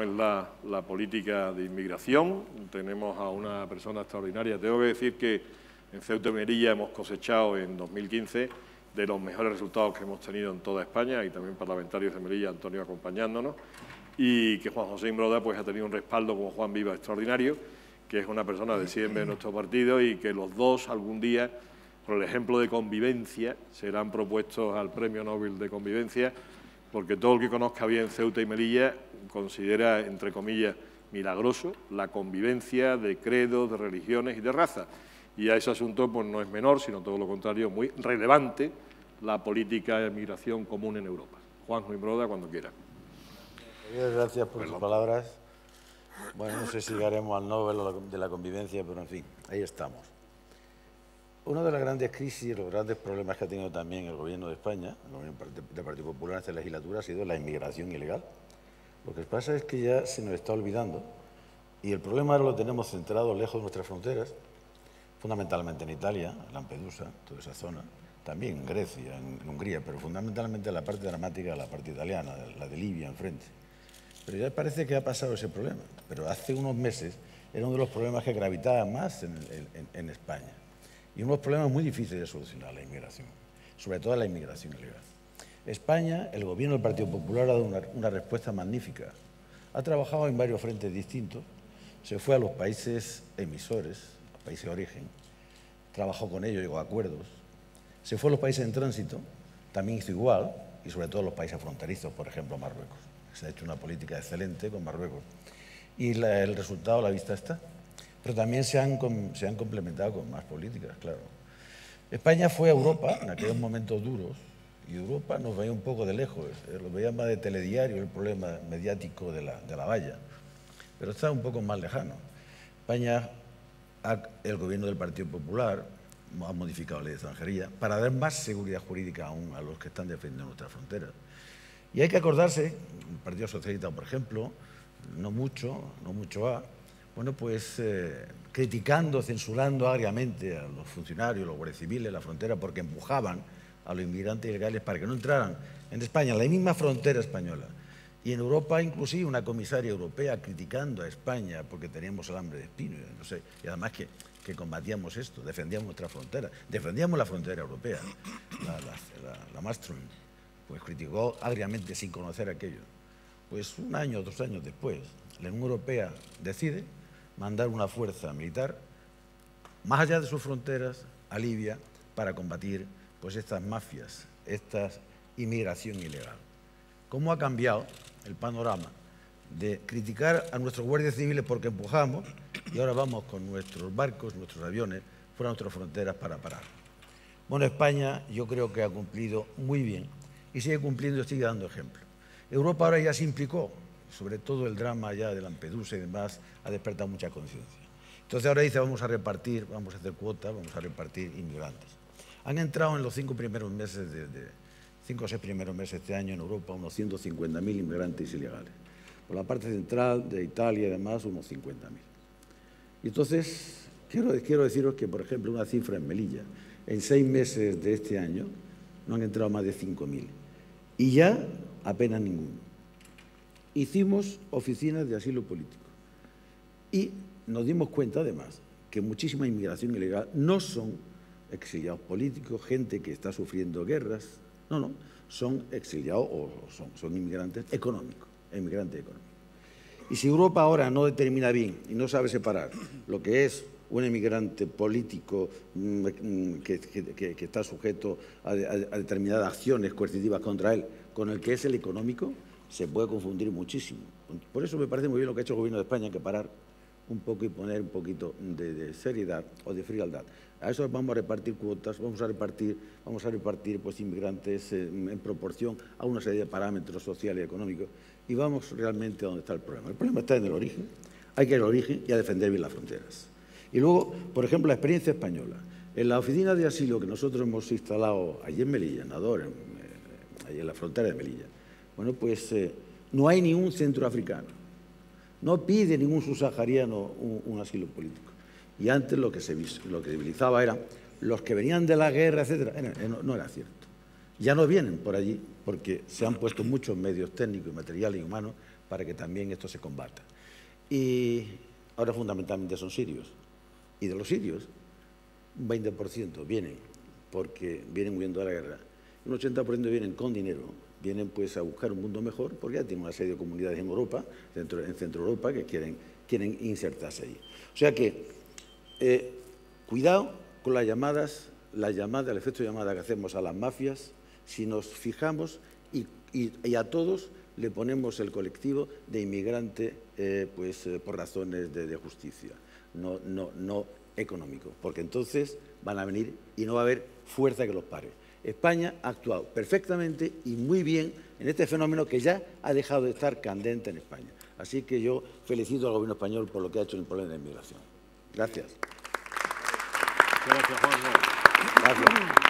como es la política de inmigración. Tenemos a una persona extraordinaria. Tengo que decir que en Ceuta y Melilla hemos cosechado en 2015 de los mejores resultados que hemos tenido en toda España, y también parlamentarios de Melilla, Antonio, acompañándonos, y que Juan José Imbroda pues, ha tenido un respaldo como Juan Viva extraordinario, que es una persona de siempre de nuestro partido, y que los dos algún día, por el ejemplo de convivencia, serán propuestos al Premio Nobel de Convivencia, porque todo el que conozca bien Ceuta y Melilla considera, entre comillas, milagroso la convivencia de credos, de religiones y de razas. Y a ese asunto pues, no es menor, sino todo lo contrario, muy relevante la política de migración común en Europa. Juan José Imbroda, cuando quiera. Muchas gracias por sus palabras. Bueno, no sé si llegaremos al Nobel de la convivencia, pero en fin, ahí estamos. Una de las grandes crisis, los grandes problemas que ha tenido también el Gobierno de España, el Gobierno del Partido Popular en esta legislatura, ha sido la inmigración ilegal. Lo que pasa es que ya se nos está olvidando y el problema ahora lo tenemos centrado lejos de nuestras fronteras, fundamentalmente en Italia, en Lampedusa, toda esa zona, también en Grecia, en Hungría, pero fundamentalmente en la parte dramática, la parte italiana, la de Libia enfrente. Pero ya parece que ha pasado ese problema, pero hace unos meses era uno de los problemas que gravitaba más en España. Y unos problemas muy difíciles de solucionar, la inmigración, sobre todo la inmigración ilegal. España, el Gobierno del Partido Popular ha dado una respuesta magnífica. Ha trabajado en varios frentes distintos, se fue a los países emisores, países de origen, trabajó con ellos, llegó a acuerdos, se fue a los países en tránsito, también hizo igual, y sobre todo a los países fronterizos, por ejemplo Marruecos. Se ha hecho una política excelente con Marruecos. Y el resultado a la vista está. Pero también se han complementado con más políticas, claro. España fue a Europa en aquellos momentos duros, y Europa nos veía un poco de lejos, lo veía más de telediario el problema mediático de la valla, pero está un poco más lejano. España, el Gobierno del Partido Popular ha modificado la ley de extranjería para dar más seguridad jurídica aún a los que están defendiendo nuestras fronteras. Y hay que acordarse, el Partido Socialista, por ejemplo, no mucho ha, bueno, pues criticando, censurando agriamente a los funcionarios, los guardias civiles de la frontera, porque empujaban a los inmigrantes ilegales para que no entraran en España, en la misma frontera española. Y en Europa, inclusive, una comisaria europea criticando a España porque teníamos el hambre de espino, no sé, y además que combatíamos esto, defendíamos nuestra frontera, defendíamos la frontera europea, la Malmström, pues criticó agriamente sin conocer aquello. Pues un año, 2 años después, la Unión Europea decide mandar una fuerza militar más allá de sus fronteras a Libia para combatir pues estas mafias, esta inmigración ilegal. ¿Cómo ha cambiado el panorama de criticar a nuestros guardias civiles porque empujamos y ahora vamos con nuestros barcos, nuestros aviones fuera de nuestras fronteras para parar? Bueno, España yo creo que ha cumplido muy bien y sigue cumpliendo, sigue dando ejemplo. Europa ahora ya se implicó, sobre todo el drama ya de Lampedusa y demás, ha despertado mucha conciencia. Entonces ahora dice, vamos a repartir, vamos a hacer cuotas, vamos a repartir inmigrantes. Han entrado en los 5 primeros meses, 5 o 6 primeros meses de este año en Europa, unos 150.000 inmigrantes ilegales. Por la parte central de Italia y demás, unos 50.000. Y entonces, quiero deciros que, por ejemplo, una cifra en Melilla, en 6 meses de este año, no han entrado más de 5.000. Y ya apenas ninguno. Hicimos oficinas de asilo político y nos dimos cuenta, además, que muchísima inmigración ilegal no son exiliados políticos, gente que está sufriendo guerras, no, son exiliados o son inmigrantes económicos, inmigrantes económicos. Y si Europa ahora no determina bien y no sabe separar lo que es un inmigrante político que está sujeto a determinadas acciones coercitivas contra él, con el que es el económico, se puede confundir muchísimo. Por eso me parece muy bien lo que ha hecho el Gobierno de España, que parar un poco y poner un poquito de seriedad o de frialdad. A eso vamos a repartir cuotas, vamos a repartir pues, inmigrantes en proporción a una serie de parámetros sociales y económicos y vamos realmente a donde está el problema. El problema está en el origen, hay que ir al origen y a defender bien las fronteras. Y luego, por ejemplo, la experiencia española. En la oficina de asilo que nosotros hemos instalado allí en Melilla, en Nador, allí en la frontera de Melilla, bueno, pues no hay ningún centroafricano, no pide ningún subsahariano un asilo político. Y antes lo que debilitaba eran los que venían de la guerra, etcétera, no era cierto. Ya no vienen por allí porque se han puesto muchos medios técnicos, materiales y humanos para que también esto se combata. Y ahora fundamentalmente son sirios. Y de los sirios, un 20% vienen porque vienen huyendo de la guerra. Un 80% vienen con dinero, vienen pues a buscar un mundo mejor, porque ya tienen una serie de comunidades en Europa, en Centro Europa, que quieren insertarse ahí. O sea que, cuidado con las llamadas, el efecto de llamada que hacemos a las mafias, si nos fijamos y a todos le ponemos el colectivo de inmigrante por razones de justicia, no económico, porque entonces van a venir y no va a haber fuerza que los pare. España ha actuado perfectamente y muy bien en este fenómeno que ya ha dejado de estar candente en España. Así que yo felicito al Gobierno español por lo que ha hecho en el problema de la inmigración. Gracias. Gracias, Juan. Gracias.